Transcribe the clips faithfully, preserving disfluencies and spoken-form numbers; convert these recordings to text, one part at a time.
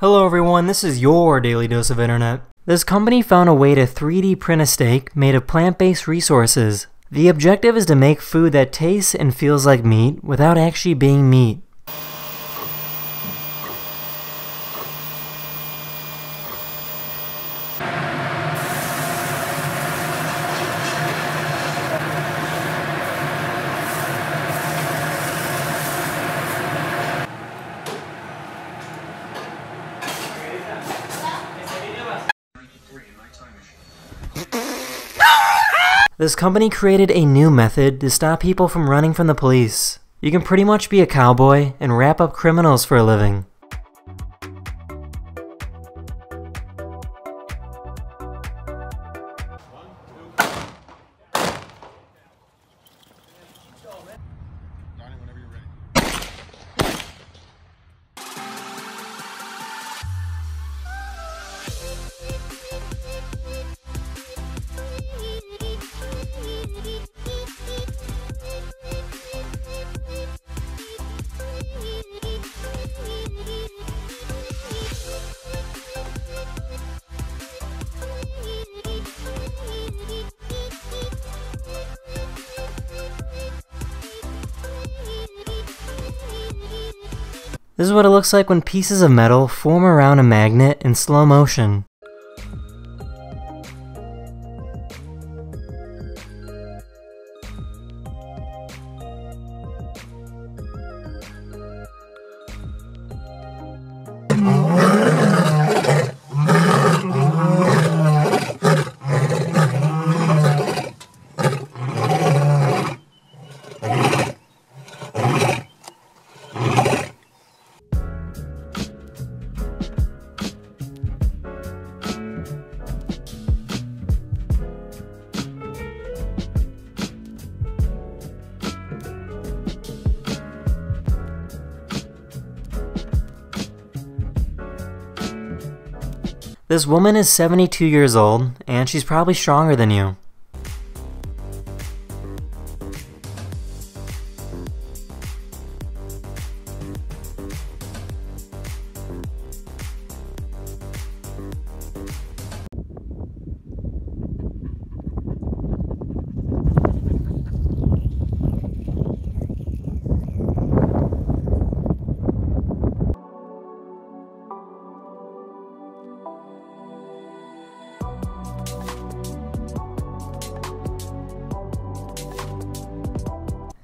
Hello everyone, this is your Daily Dose of Internet. This company found a way to three D print a steak made of plant-based resources. The objective is to make food that tastes and feels like meat without actually being meat. This company created a new method to stop people from running from the police. You can pretty much be a cowboy and wrap up criminals for a living. This is what it looks like when pieces of metal form around a magnet in slow motion. This woman is seventy-two years old, and she's probably stronger than you.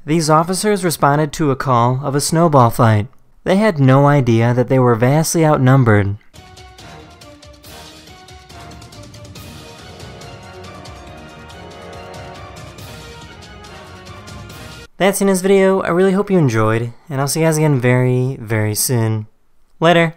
These officers responded to a call of a snowball fight. They had no idea that they were vastly outnumbered. That's it in this video. I really hope you enjoyed, and I'll see you guys again very, very soon. Later!